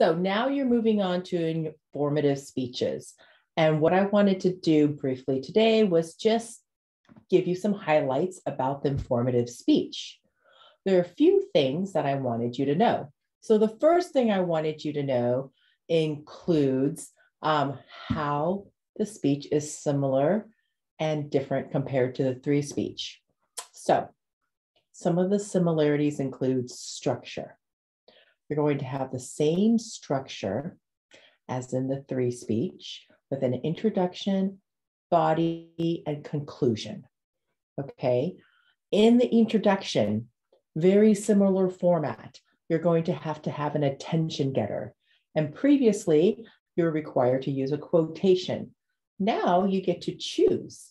So now you're moving on to informative speeches. And what I wanted to do briefly today was just give you some highlights about the informative speech. There are a few things that I wanted you to know. So the first thing I wanted you to know includes how the speech is similar and different compared to the three speech. So some of the similarities include structure. You're going to have the same structure as in the three speech with an introduction, body, and conclusion. Okay, in the introduction, very similar format. You're going to have an attention getter. And previously, you were required to use a quotation. Now you get to choose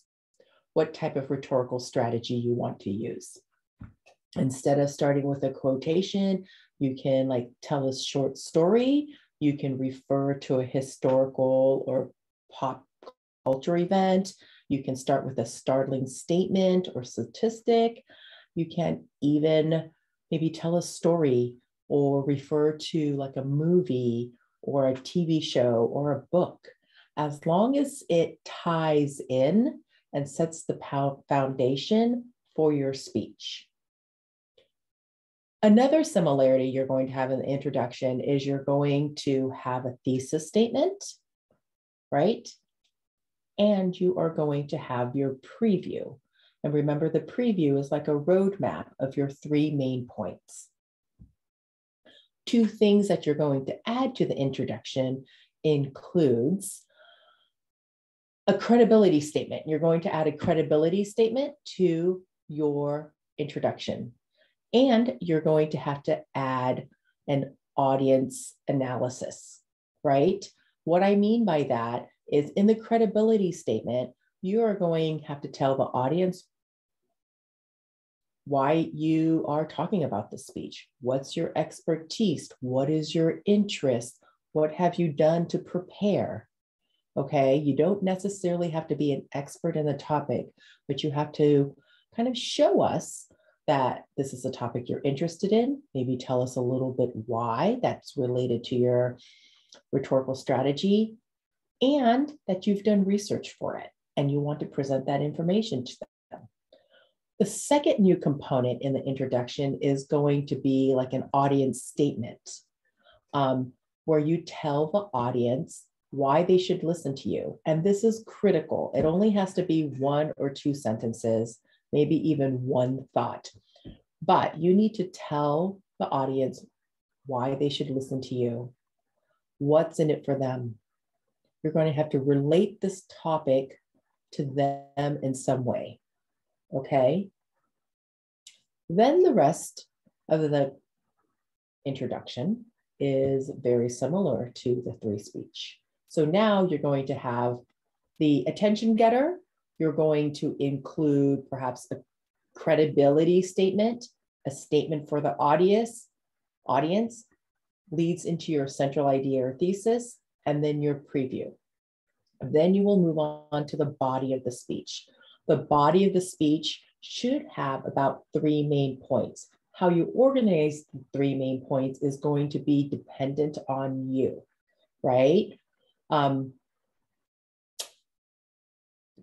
what type of rhetorical strategy you want to use. Instead of starting with a quotation, you can tell a short story. You can refer to a historical or pop culture event. You can start with a startling statement or statistic. You can even maybe tell a story or refer to a movie or a TV show or a book. As long as it ties in and sets the foundation for your speech. Another similarity you're going to have in the introduction is you're going to have a thesis statement, right? And you are going to have your preview. And remember, the preview is like a roadmap of your three main points. Two things that you're going to add to the introduction includes a credibility statement. You're going to add a credibility statement to your introduction. And you're going to have to add an audience analysis, right? What I mean by that is in the credibility statement, you are going to have to tell the audience why you are talking about this speech. What's your expertise? What is your interest? What have you done to prepare? Okay, you don't necessarily have to be an expert in the topic, but you have to kind of show us that this is a topic you're interested in. Maybe tell us a little bit why that's related to your rhetorical strategy and that you've done research for it. And you want to present that information to them. The second new component in the introduction is going to be an audience statement, where you tell the audience why they should listen to you. And this is critical. It only has to be one or two sentences, maybe even one thought, but you need to tell the audience why they should listen to you, what's in it for them. You're going to have to relate this topic to them in some way, okay? Then the rest of the introduction is very similar to the three speech. So now you're going to have the attention getter. You're going to include perhaps a credibility statement, a statement for the audience leads into your central idea or thesis, and then your preview. Then you will move on to the body of the speech. The body of the speech should have about three main points. How you organize the three main points is going to be dependent on you, right?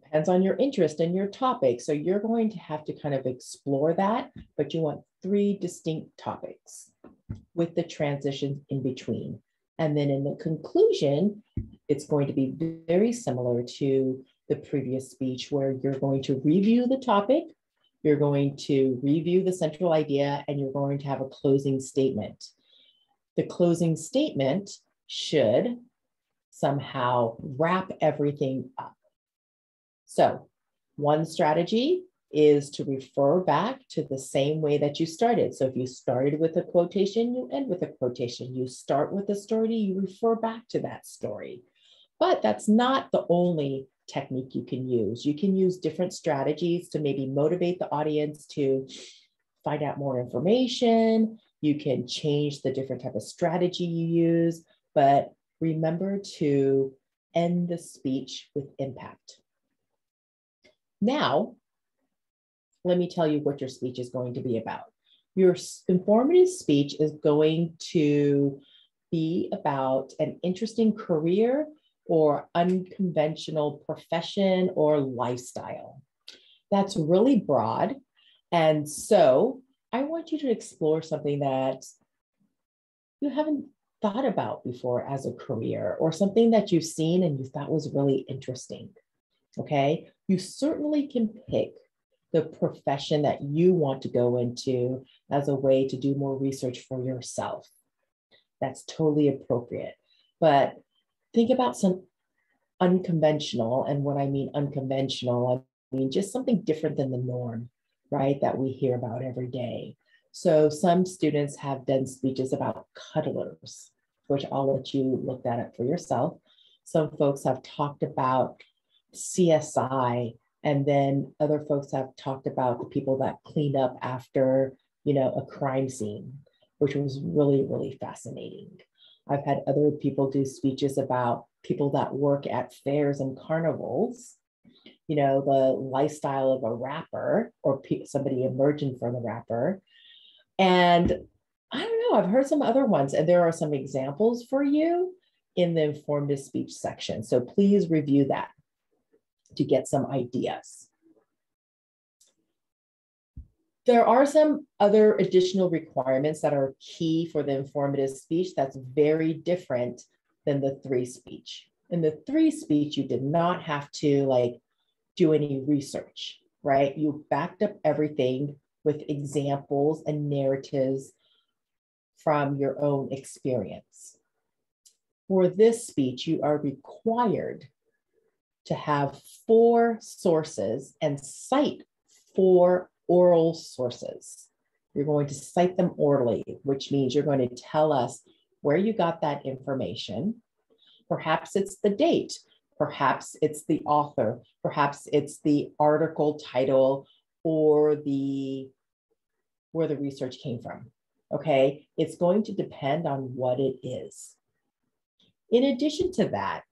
Depends on your interest and your topic. So you're going to have to kind of explore that, but you want three distinct topics with the transitions in between. And then in the conclusion, it's going to be very similar to the previous speech where you're going to review the topic, you're going to review the central idea, and you're going to have a closing statement. The closing statement should somehow wrap everything up. So one strategy is to refer back to the same way that you started. So if you started with a quotation, you end with a quotation. You start with a story, you refer back to that story. But that's not the only technique you can use. You can use different strategies to maybe motivate the audience to find out more information. You can change the different type of strategy you use, but remember to end the speech with impact. Now, let me tell you what your speech is going to be about. Your informative speech is going to be about an interesting career or unconventional profession or lifestyle. That's really broad. And so I want you to explore something that you haven't thought about before as a career, or something that you've seen and you thought was really interesting. Okay. You certainly can pick the profession that you want to go into as a way to do more research for yourself. That's totally appropriate. But think about some unconventional, and when I mean unconventional, I mean just something different than the norm, right, that we hear about every day. So some students have done speeches about cuddlers, which I'll let you look that up for yourself. Some folks have talked about CSI, and then other folks have talked about the people that clean up after, you know, a crime scene, which was really, really fascinating. I've had other people do speeches about people that work at fairs and carnivals, you know, the lifestyle of a rapper or somebody emerging from the rapper. And I don't know, I've heard some other ones, and there are some examples for you in the informative speech section. So please review that to get some ideas. There are some other additional requirements that are key for the informative speech that's very different than the three speech. In the three speech, you did not have to do any research, right? You backed up everything with examples and narratives from your own experience. For this speech, you are required to have 4 sources and cite 4 oral sources. You're going to cite them orally, which means you're going to tell us where you got that information. Perhaps it's the date, perhaps it's the author, perhaps it's the article title, or where the research came from, okay? It's going to depend on what it is. In addition to that,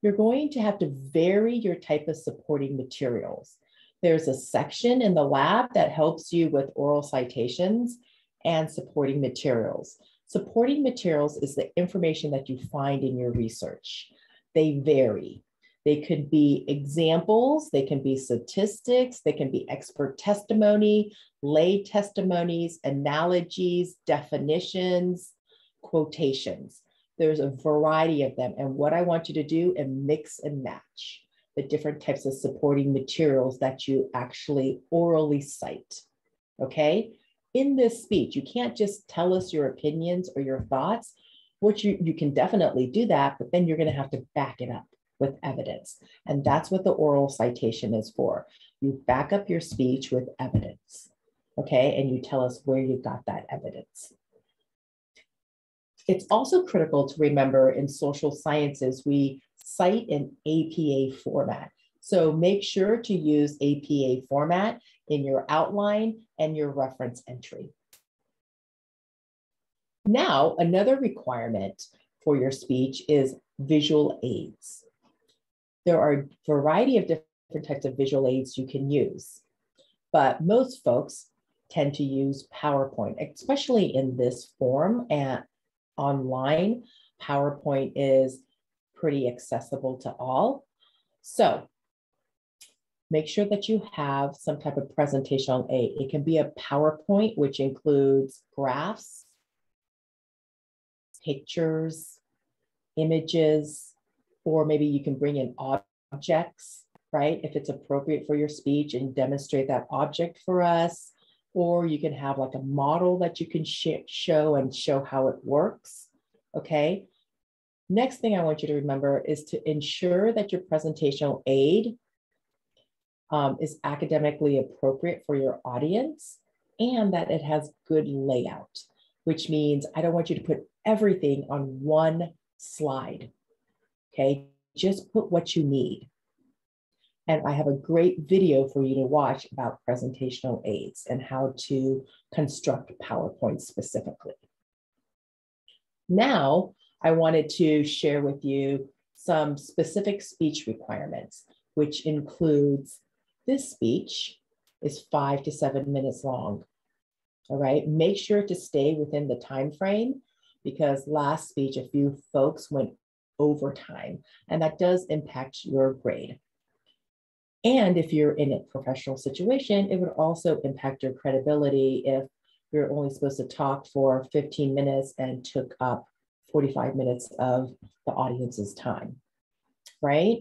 you're going to have to vary your type of supporting materials. There's a section in the lab that helps you with oral citations and supporting materials. Supporting materials is the information that you find in your research. They vary. They could be examples, they can be statistics, they can be expert testimony, lay testimonies, analogies, definitions, quotations. There's a variety of them. And what I want you to do is mix and match the different types of supporting materials that you actually orally cite, okay? In this speech, you can't just tell us your opinions or your thoughts, which you can definitely do that, but then you're gonna have to back it up with evidence. And that's what the oral citation is for. You back up your speech with evidence, okay? And you tell us where you got that evidence. It's also critical to remember in social sciences, we cite in APA format. So make sure to use APA format in your outline and your reference entry. Now, another requirement for your speech is visual aids. There are a variety of different types of visual aids you can use, but most folks tend to use PowerPoint, especially in this form and online. PowerPoint is pretty accessible to all. So make sure that you have some type of presentational aid. It can be a PowerPoint, which includes graphs, pictures, images, or maybe you can bring in objects, right? If it's appropriate for your speech, and demonstrate that object for us, or you can have a model that you can show and show how it works, okay? Next thing I want you to remember is to ensure that your presentational aid is academically appropriate for your audience, and that it has good layout, which means I don't want you to put everything on one slide, okay? Just put what you need. And I have a great video for you to watch about presentational aids and how to construct PowerPoint specifically. Now, I wanted to share with you some specific speech requirements, which includes this speech is 5 to 7 minutes long, all right? Make sure to stay within the time frame. because last speech, a few folks went over time, and that does impact your grade. And if you're in a professional situation, it would also impact your credibility if you're only supposed to talk for 15 minutes and took up 45 minutes of the audience's time, right?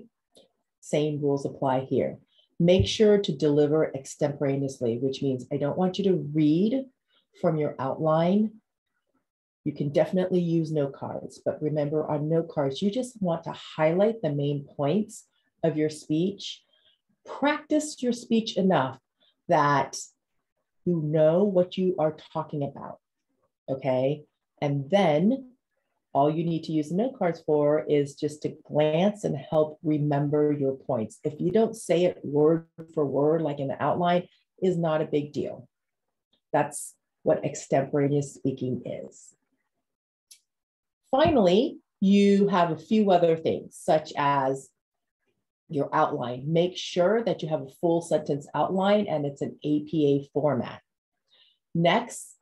Same rules apply here. Make sure to deliver extemporaneously, which means I don't want you to read from your outline. You can definitely use note cards, but remember on note cards, you just want to highlight the main points of your speech. Practice your speech enough that you know what you are talking about, okay? And then all you need to use the note cards for is just to glance and help remember your points. If you don't say it word for word, like in the outline, is not a big deal. That's what extemporaneous speaking is. Finally, you have a few other things, such as your outline. Make sure that you have a full sentence outline and it's an APA format. Next,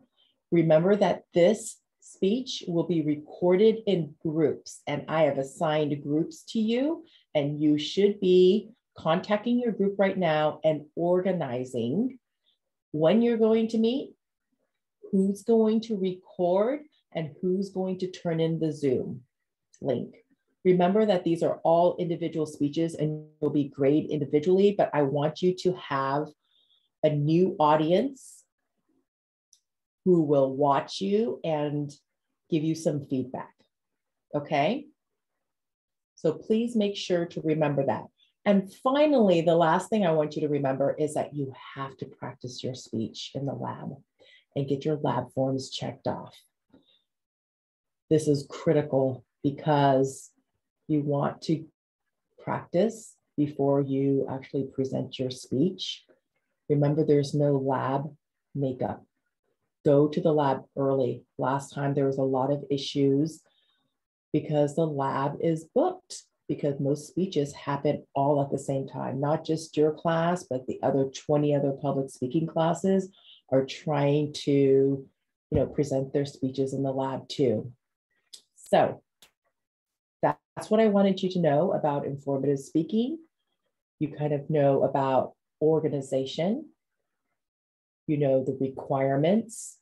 remember that this speech will be recorded in groups, and I have assigned groups to you, and you should be contacting your group right now and organizing when you're going to meet, who's going to record, and who's going to turn in the Zoom link. Remember that these are all individual speeches and you'll be graded individually, but I want you to have a new audience who will watch you and give you some feedback, okay? So please make sure to remember that. And finally, the last thing I want you to remember is that you have to practice your speech in the lab and get your lab forms checked off. This is critical because you want to practice before you actually present your speech. Remember, there's no lab makeup. Go to the lab early. Last time there was a lot of issues because the lab is booked, because most speeches happen all at the same time, not just your class, but the other 20 other public speaking classes are trying to, present their speeches in the lab too. So that's what I wanted you to know about informative speaking. You kind of know about organization, you know the requirements,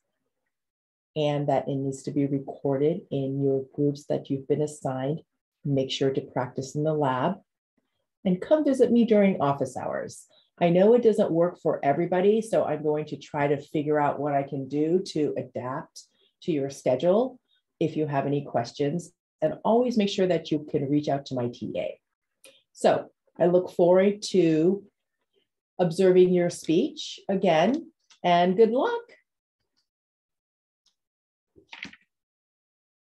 and that it needs to be recorded in your groups that you've been assigned. Make sure to practice in the lab, and come visit me during office hours. I know it doesn't work for everybody, so I'm going to try to figure out what I can do to adapt to your schedule if you have any questions, and always make sure that you can reach out to my TA. So I look forward to observing your speech again, and good luck.